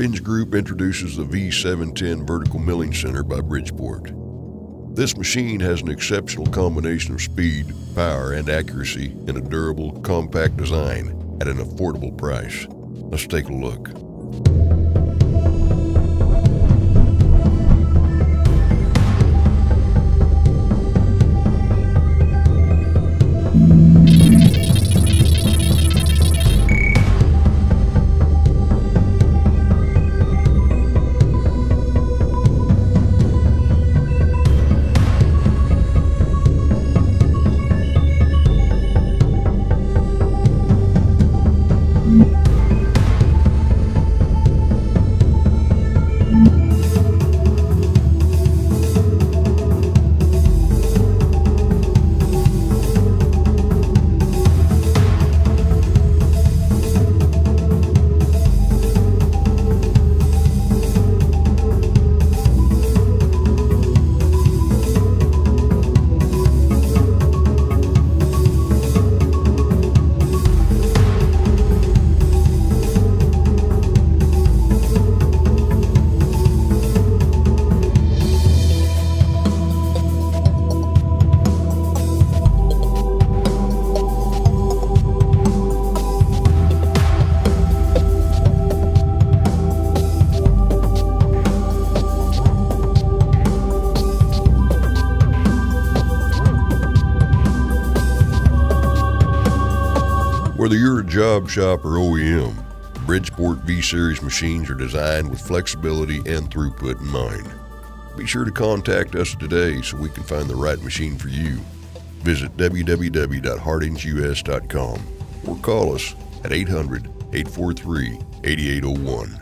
Hardinge Group introduces the V710 Vertical Milling Center by Bridgeport. This machine has an exceptional combination of speed, power, and accuracy in a durable, compact design at an affordable price. Let's take a look. Whether you're a job shop or OEM, Bridgeport V-Series machines are designed with flexibility and throughput in mind. Be sure to contact us today so we can find the right machine for you. Visit www.hardingeus.com or call us at 800-843-8801.